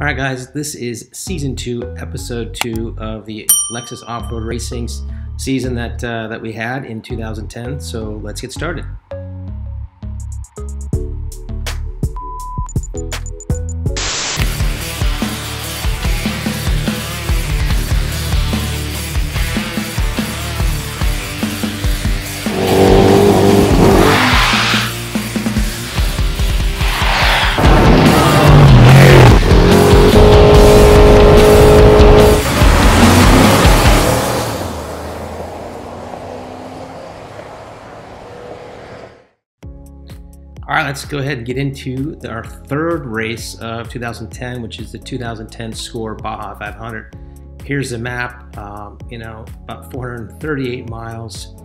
All right, guys, this is season 2, episode 2 of the Lexus off-road racing season that we had in 2010. So let's get started. All right, let's go ahead and get into our third race of 2010, which is the 2010 SCORE Baja 500. Here's the map, about 438 miles.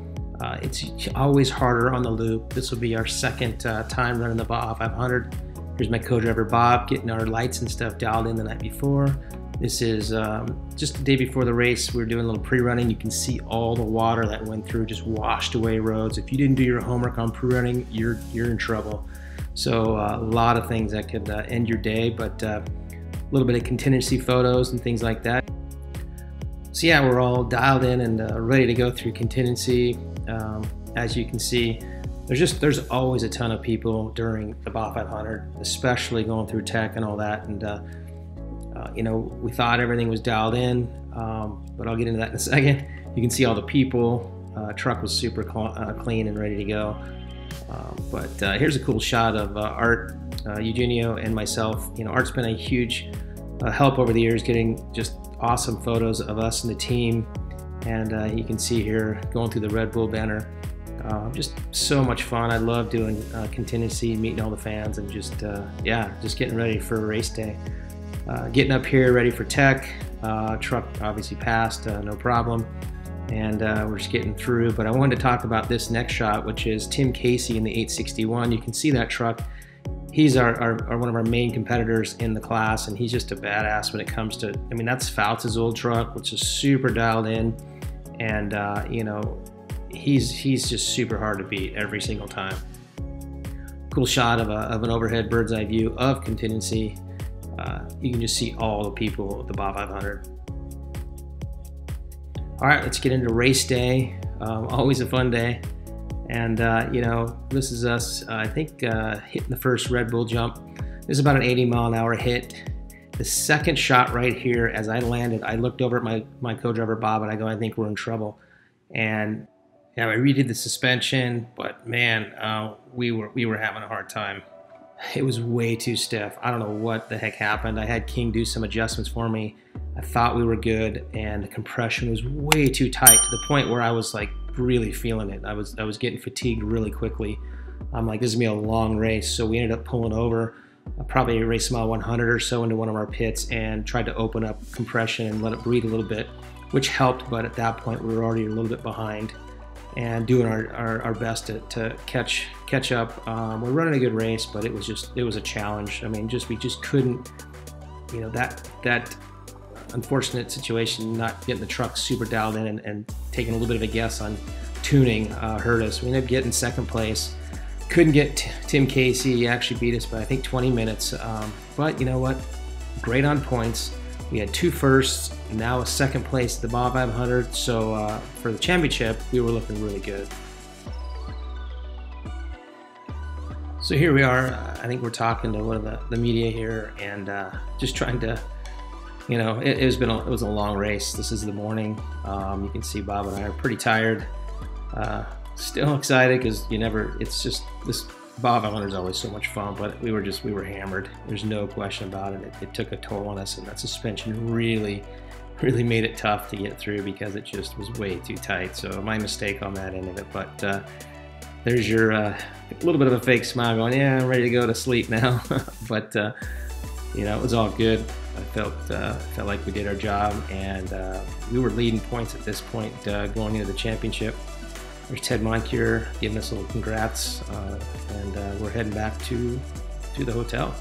It's always harder on the loop. This will be our second time running the Baja 500. Here's my co-driver, Bob, getting our lights and stuff dialed in the night before. This is just the day before the race. We were doing a little pre-running. You can see all the water that went through, just washed away roads. If you didn't do your homework on pre-running, you're in trouble. So a lot of things that could end your day, but a little bit of contingency photos and things like that. So yeah, we're all dialed in and ready to go through contingency. As you can see, there's always a ton of people during the Baja 500, especially going through tech and all that. And we thought everything was dialed in, but I'll get into that in a second. You can see all the people. Truck was super clean and ready to go. Here's a cool shot of Art, Eugenio, and myself. Art's been a huge help over the years, getting just awesome photos of us and the team. And you can see here, going through the Red Bull banner. Just so much fun. I love doing contingency, meeting all the fans, and just getting ready for race day. Getting up here ready for tech. Truck obviously passed, no problem. And we're just getting through. But I wanted to talk about this next shot, which is Tim Casey in the 861. You can see that truck. He's one of our main competitors in the class, and he's just a badass when it comes to, that's Fouts' old truck, which is super dialed in. And, he's just super hard to beat every single time. Cool shot of an overhead bird's eye view of contingency. You can just see all the people at the Baja 500. All right, let's get into race day. Always a fun day. And, this is us, I think, hitting the first Red Bull jump. This is about an 80 mile an hour hit. The second shot right here, as I landed, I looked over at my co-driver, Bob, and I go, I think we're in trouble. And yeah, I redid the suspension, but man, we were having a hard time. It was way too stiff. I don't know what the heck happened. I had King do some adjustments for me. I thought we were good, and the compression was way too tight, to the point where I was like really feeling it. I was getting fatigued really quickly. I'm like, this is gonna be a long race. So we ended up pulling over, probably race mile 100 or so, into one of our pits, and tried to open up compression and let it breathe a little bit, which helped. But at that point, we were already a little bit behind, and doing our best to catch up. We're running a good race, but it was a challenge. We just couldn't, that unfortunate situation, not getting the truck super dialed in and taking a little bit of a guess on tuning hurt us. We ended up getting second place. Couldn't get Tim Casey. He actually beat us by, I think, 20 minutes. But you know what? Great on points. We had 2 firsts, and now a second place at the Baja 500. So for the championship, we were looking really good. So here we are. I think we're talking to one of the media here, and just trying to, it was a long race. This is the morning. You can see Bob and I are pretty tired. Still excited, because it's just, this Baja 500 is always so much fun, but we were hammered. There's no question about it. It took a toll on us, and that suspension really, really made it tough to get through, because it just was way too tight. So my mistake on that end of it, but there's your little bit of a fake smile going, yeah, I'm ready to go to sleep now. But, it was all good. I felt like we did our job, and we were leading points at this point going into the championship. There's Ted Moncure giving us a little congrats, and we're heading back to the hotel.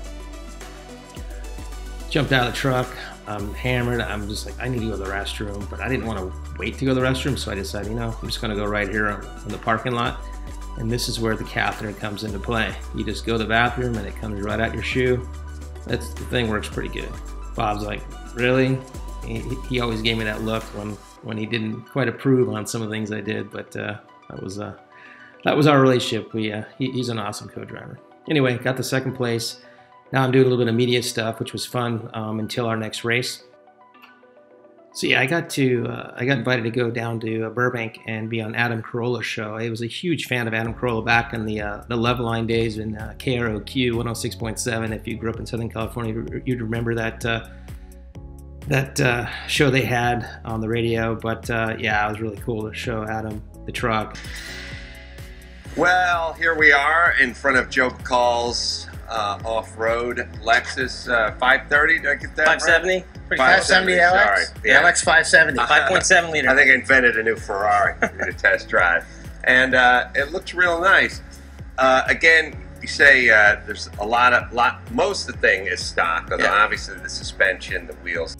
Jumped out of the truck. I'm hammered. I'm just like, I need to go to the restroom, but I didn't want to wait to go to the restroom, so I decided, I'm just going to go right here in the parking lot. And this is where the catheter comes into play. You just go to the bathroom, and it comes right out your shoe. The thing works pretty good. Bob's like, really? He always gave me that look when he didn't quite approve on some of the things I did, but that was our relationship. He's an awesome co-driver. Anyway, got the second place. Now I'm doing a little bit of media stuff, which was fun until our next race. So yeah, I got invited to go down to Burbank and be on Adam Carolla's show. I was a huge fan of Adam Carolla back in the Level Line days in KROQ 106.7. If you grew up in Southern California, you'd remember that that show they had on the radio. But yeah, it was really cool to show Adam the truck. Well, here we are in front of Joe Bacal's off-road Lexus 530. Did I get that 570? Right? 570 LX? Sorry. Yeah. LX 570, 5.7 liter. I think I invented a new Ferrari for me to test drive. And it looks real nice. Again, you say there's a lot, most of the thing is stock, although obviously the suspension, the wheels.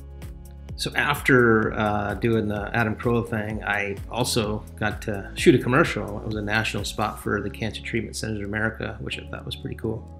So after doing the Adam Carolla thing, I also got to shoot a commercial. It was a national spot for the Cancer Treatment Centers of America, which I thought was pretty cool.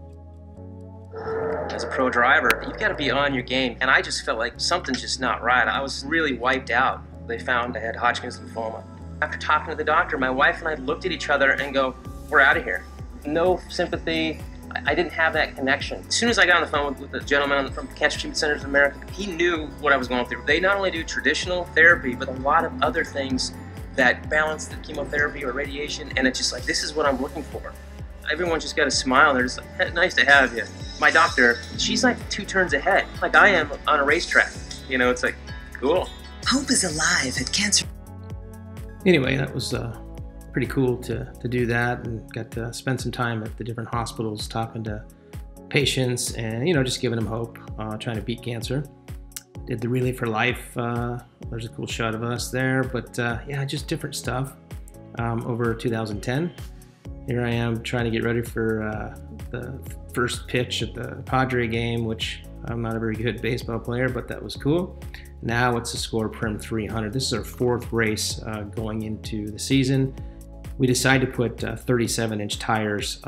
As a pro driver, you've got to be on your game, and I just felt like something's just not right. I was really wiped out. They found I had Hodgkin's lymphoma. After talking to the doctor, my wife and I looked at each other and go, we're out of here. No sympathy. I didn't have that connection. As soon as I got on the phone with the gentleman from Cancer Treatment Centers of America, he knew what I was going through. They not only do traditional therapy, but a lot of other things that balance the chemotherapy or radiation, and it's just like, this is what I'm looking for. Everyone just got a smile. They're just like, nice to have you. My doctor, she's like 2 turns ahead, like I am on a racetrack. You know, it's like, cool. Hope is alive at Cancer. Anyway, that was pretty cool to do that, and got to spend some time at the different hospitals talking to patients and, you know, just giving them hope, trying to beat cancer. Did the Relay for Life. There's a cool shot of us there, but yeah, just different stuff over 2010. Here I am trying to get ready for the first pitch at the Padres game, which I'm not a very good baseball player, but that was cool. Now it's the SCORE Prim 300. This is our 4th race going into the season. We decided to put 37-inch tires,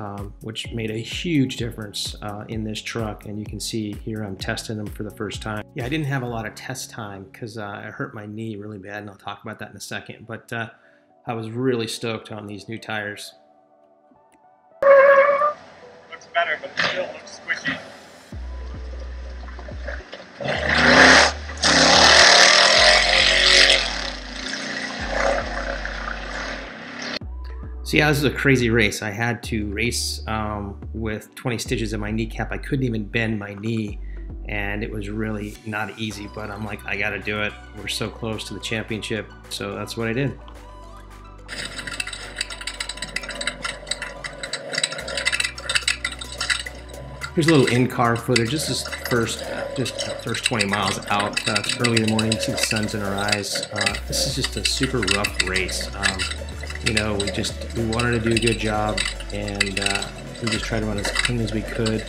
which made a huge difference in this truck. And you can see here I'm testing them for the first time. Yeah, I didn't have a lot of test time because I hurt my knee really bad, and I'll talk about that in a second. But I was really stoked on these new tires. Looks better, but it still looks squishy. So yeah, this is a crazy race. I had to race with 20 stitches in my kneecap. I couldn't even bend my knee, and it was really not easy, but I'm like, I gotta do it. We're so close to the championship, so that's what I did. Here's a little in-car footage. This is just the first 20 miles out. It's early in the morning. You see the sun's in our eyes. This is just a super rough race. You know, we wanted to do a good job, and we just tried to run as clean as we could.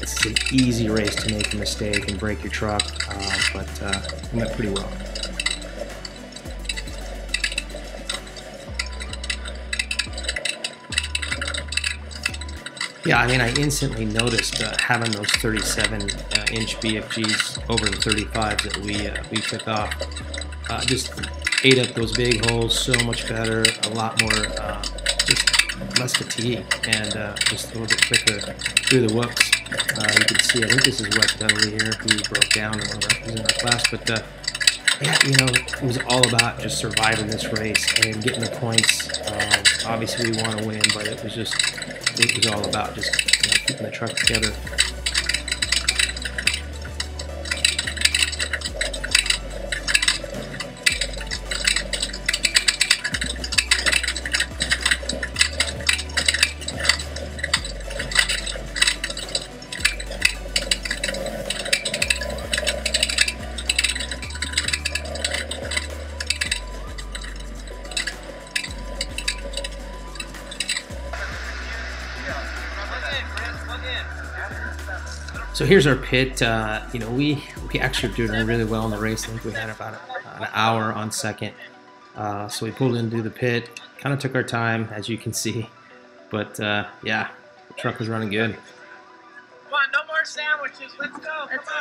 It's an easy race to make a mistake and break your truck, but we went pretty well. Yeah, I mean, I instantly noticed having those 37-inch BFGs over the 35s that we took off. Just ate up those big holes so much better, a lot more, just less fatigue, and just a little bit quicker through the whoops. You can see, I think this is West Dudley here, who broke down in our class, but yeah, you know, it was all about just surviving this race and getting the points. Obviously, we want to win, but it was just... It was all about just, you know, keeping the truck together. So here's our pit. You know, we actually were doing really well in the race. I think we had about an hour on second. So we pulled into the pit, kind of took our time, as you can see. But yeah, the truck was running good. Come on, no more sandwiches. Let's go. Let's go.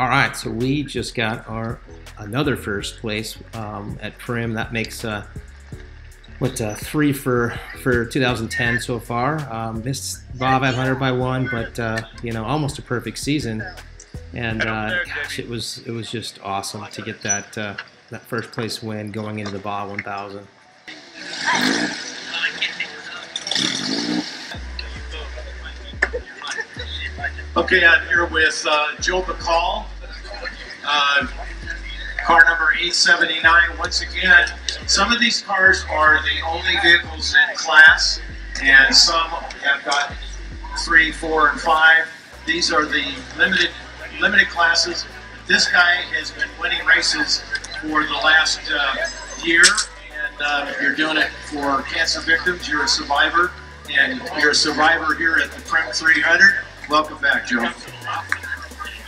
All right, so we just got another first place at Prim. That makes three for 2010 so far. Missed Baja 500 by one, but almost a perfect season. And gosh, it was just awesome to get that that first place win going into the Baja 1000. Okay, I'm here with Joe Bacal, car number 879. Once again, some of these cars are the only vehicles in class, and some have got 3, 4, and 5. These are the limited classes. This guy has been winning races for the last year, and you're doing it for cancer victims. You're a survivor, and you're a survivor here at the Prim 300. Welcome back, Joe. Thanks. It was working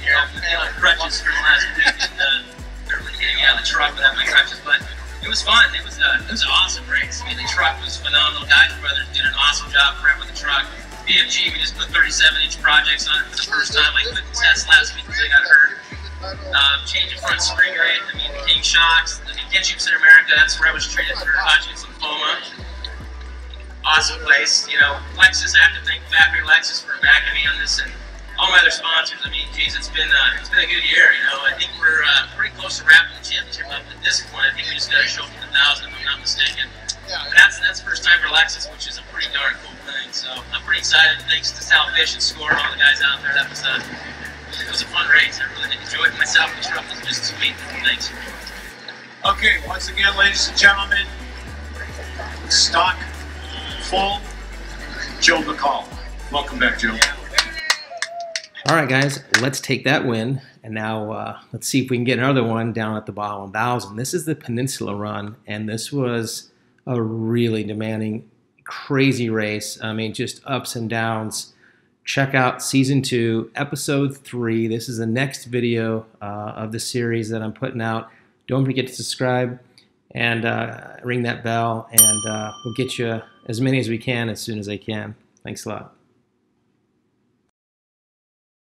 here. I've been on crutches for the last week, and they're getting out of the truck without my crutches, but it was fun. It was an awesome race. I mean, the truck was phenomenal. Guys Brothers did an awesome job for him with the truck. BFG, we just put 37-inch projects on it for the first time. I couldn't test last week because I got hurt. Changing front spring rate, I mean, the King shocks, the Cancer Treatment Centers of America, that's where I was treated for Hodgkin's lymphoma. Awesome place, Lexus, I have to thank Factory Lexus for backing me on this, and all my other sponsors. I mean, geez, it's been a good year, I think we're pretty close to wrapping the championship up at this point. I think we just got to show for the 1000, if I'm not mistaken. But that's the first time for Lexus, which is a pretty darn cool thing, so I'm pretty excited. Thanks to Sal Fish and SCORE and all the guys out there. It was a fun race. I really enjoyed myself. The truck was just sweet. Thanks. Okay, once again, ladies and gentlemen, stock full, Joe Bacal. Welcome back, Joe. All right, guys, let's take that win, and now let's see if we can get another one down at the Baja 1000. This is the Peninsula Run, and this was a really demanding, crazy race. I mean, just ups and downs. Check out Season 2, Episode 3. This is the next video of the series that I'm putting out. Don't forget to subscribe and ring that bell, and we'll get you as many as we can as soon as I can. Thanks a lot.